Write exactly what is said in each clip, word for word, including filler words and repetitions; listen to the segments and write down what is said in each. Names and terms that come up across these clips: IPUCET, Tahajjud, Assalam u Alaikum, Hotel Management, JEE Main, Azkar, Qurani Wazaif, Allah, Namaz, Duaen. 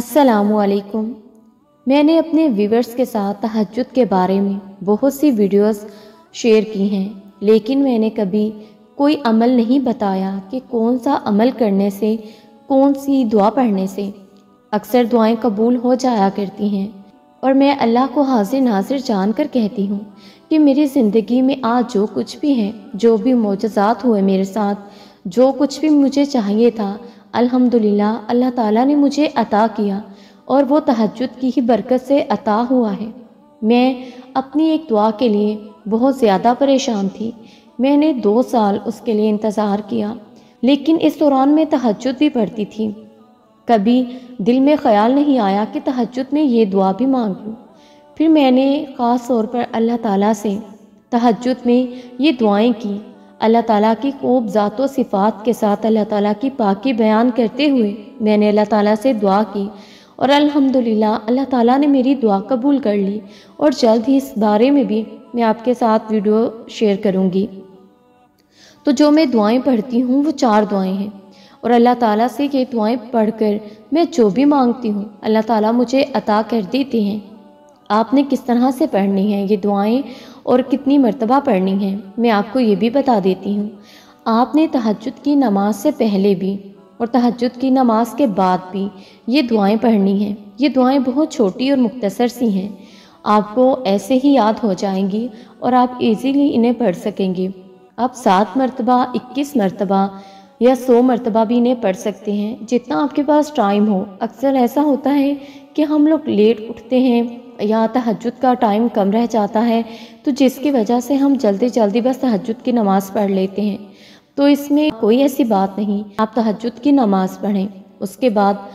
अस्सलामुअलैकुम। मैंने अपने व्यूवर्स के साथ तहज्जुद के बारे में बहुत सी वीडियोस शेयर की हैं, लेकिन मैंने कभी कोई अमल नहीं बताया कि कौन सा अमल करने से, कौन सी दुआ पढ़ने से अक्सर दुआएं कबूल हो जाया करती हैं। और मैं अल्लाह को हाजिर नाजिर जानकर कहती हूँ कि मेरी ज़िंदगी में आज जो कुछ भी है, जो भी मोजज़ात हुए मेरे साथ, जो कुछ भी मुझे चाहिए था, अल्हम्दुलिल्लाह अल्लाह ताला ने मुझे अता किया और वो तहज्जुद की ही बरकत से अता हुआ है। मैं अपनी एक दुआ के लिए बहुत ज़्यादा परेशान थी। मैंने दो साल उसके लिए इंतज़ार किया, लेकिन इस दौरान मैं तहज्जुद भी पढ़ती थी। कभी दिल में ख्याल नहीं आया कि तहज्जुद में ये दुआ भी मांग लूँ। फिर मैंने ख़ास तौर पर अल्लाह ताला से तहज्जुद में ये दुआएँ की। अल्लाह ताला की खूब ज़ात व सिफ़ात के साथ अल्लाह ताला की पाकी बयान करते हुए मैंने अल्लाह ताला से दुआ की और अल्हम्दुलिल्लाह अल्लाह ताला ने मेरी दुआ कबूल कर ली। और जल्द ही इस बारे में भी मैं आपके साथ वीडियो शेयर करूंगी। तो जो मैं दुआएं पढ़ती हूँ वो चार दुआएं हैं और अल्लाह ताला से ये दुआएं पढ़कर मैं जो भी मांगती हूँ अल्लाह ताला मुझे अता कर देते हैं। आपने किस तरह से पढ़नी है ये दुआएं और कितनी मर्तबा पढ़नी है, मैं आपको ये भी बता देती हूँ। आपने तहज्जुद की नमाज से पहले भी और तहज्जुद की नमाज के बाद भी ये दुआएं पढ़नी हैं। ये दुआएं बहुत छोटी और मुख्तसर सी हैं, आपको ऐसे ही याद हो जाएंगी और आप इजीली इन्हें पढ़ सकेंगे। आप सात मरतबा, इक्कीस मरतबा या सौ मरतबा भी इन्हें पढ़ सकते हैं, जितना आपके पास टाइम हो। अक्सर ऐसा होता है कि हम लोग लेट उठते हैं या तहज्जुद का टाइम कम रह जाता है, तो जिसकी वजह से हम जल्दी जल्दी बस तहज्जुद की नमाज़ पढ़ लेते हैं। तो इसमें कोई ऐसी बात नहीं, आप तहज्जुद की नमाज़ पढ़ें। उसके बाद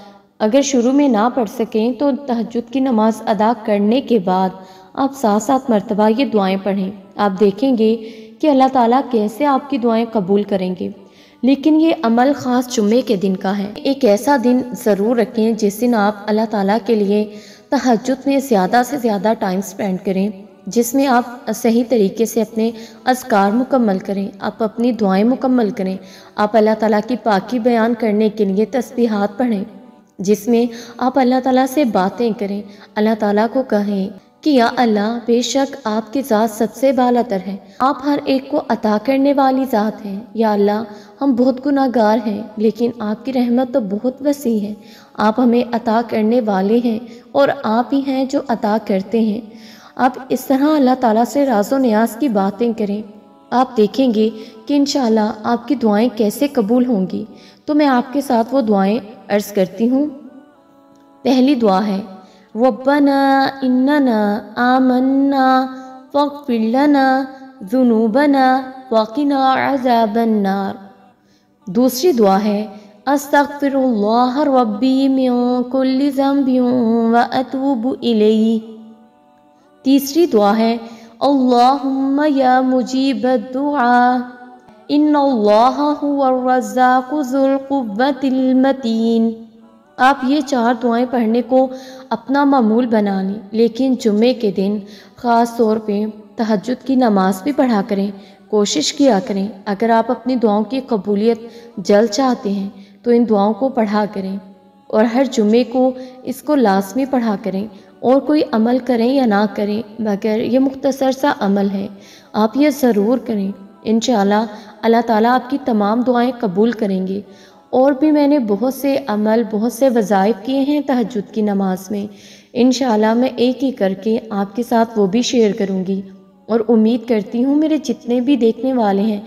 अगर शुरू में ना पढ़ सकें तो तहज्जुद की नमाज़ अदा करने के बाद आप सात सात मरतबा ये दुआएं पढ़ें। आप देखेंगे कि अल्लाह ताला कैसे आपकी दुआएं कबूल करेंगे। लेकिन ये अमल ख़ास जुम्मे के दिन का है। एक ऐसा दिन ज़रूर रखें जिस दिन आप अल्लाह ताला के लिए तहज्जुद में ज़्यादा से ज़्यादा टाइम स्पेंड करें, जिसमें आप सही तरीके से अपने अज़कार मुकम्मल करें, आप अपनी दुआएं मुकम्मल करें, आप अल्लाह ताला की पाकी बयान करने के लिए तस्बीहात पढ़ें, जिसमें आप अल्लाह ताला से बातें करें। अल्लाह ताला को कहें कि या अल्लाह, बेशक आपकी ज़ात सबसे बालातर है, आप हर एक को अता करने वाली ज़ात हैं। या अल्लाह, हम बहुत गुनाहगार हैं, लेकिन आपकी रहमत तो बहुत वसी है, आप हमें अता करने वाले हैं और आप ही हैं जो अता करते हैं। आप इस तरह अल्लाह ताला से राज़ो नियाज़ की बातें करें। आप देखेंगे कि इंशाल्लाह आपकी दुआएं कैसे कबूल होंगी। तो मैं आपके साथ वो दुआएं अर्ज़ करती हूँ। पहली दुआ है रब्बना इन्नना आमन्ना फ़ाग़फिर लना ज़ुनूबना वक़िना अज़ाबन्नार। दूसरी दुआ है अस्तग़फ़िरुल्लाह रब्बी मिन कुल्लि ज़ंबिन व अतूबु इलैहि। तीसरी दुआ है अल्लाहुम्मा या मुजीब दुआ इन्नल्लाह हुवर रज़्ज़ाक़ु ज़ुल क़ुव्वतिल मतीन। आप ये चार दुआएं पढ़ने को अपना मामूल बना लें, लेकिन जुम्मे के दिन ख़ास तौर पे तहज्जुद की नमाज भी पढ़ा करें, कोशिश किया करें। अगर आप अपनी दुआओं की कबूलियत जल्द चाहते हैं तो इन दुआओं को पढ़ा करें और हर जुम्मे को इसको लाजमी पढ़ा करें। और कोई अमल करें या ना करें, मगर ये मुख्तसर सा अमल है, आप ये ज़रूर करें। इंशाल्लाह अल्लाह ताला आपकी तमाम दुआएं कबूल करेंगे। और भी मैंने बहुत से अमल, बहुत से वज़ाइफ किए हैं तहज्जुद की नमाज में। इंशाल्लाह मैं एक ही करके आपके साथ वो भी शेयर करूँगी और उम्मीद करती हूँ मेरे जितने भी देखने वाले हैं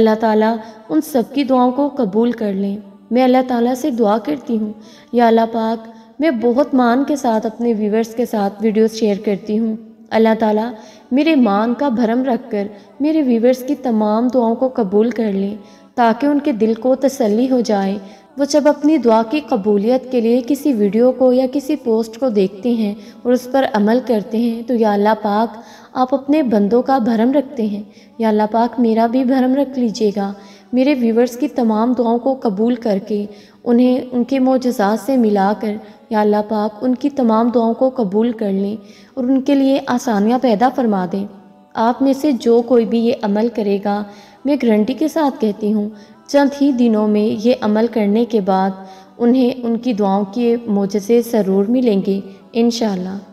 अल्लाह ताला उन सब की दुआओं को कबूल कर लें। मैं अल्लाह ताला से दुआ करती हूँ, या अल्लाह पाक, मैं बहुत मान के साथ अपने व्यूवर्स के साथ वीडियो शेयर करती हूँ। अल्लाह ताला मेरे मान का भरम रखकर मेरे व्यूवर्स की तमाम दुआओं को कबूल कर लें, ताकि उनके दिल को तसल्ली हो जाए। वो जब अपनी दुआ की कबूलियत के लिए किसी वीडियो को या किसी पोस्ट को देखते हैं और उस पर अमल करते हैं तो या अल्लाह पाक, आप अपने बंदों का भरम रखते हैं, या अल्लाह पाक मेरा भी भरम रख लीजिएगा। मेरे व्यूवर्स की तमाम दुआओं को कबूल करके उन्हें उनके मोजज़ात से मिलाकर या अल्लाह पाक उनकी तमाम दुआओं को कबूल कर लें और उनके लिए आसानियाँ पैदा फरमा दें। आप में से जो कोई भी ये अमल करेगा, मैं गारंटी के साथ कहती हूँ, चंद ही दिनों में ये अमल करने के बाद उन्हें उनकी दुआओं के मुझसे ज़रूर मिलेंगे इंशाअल्लाह।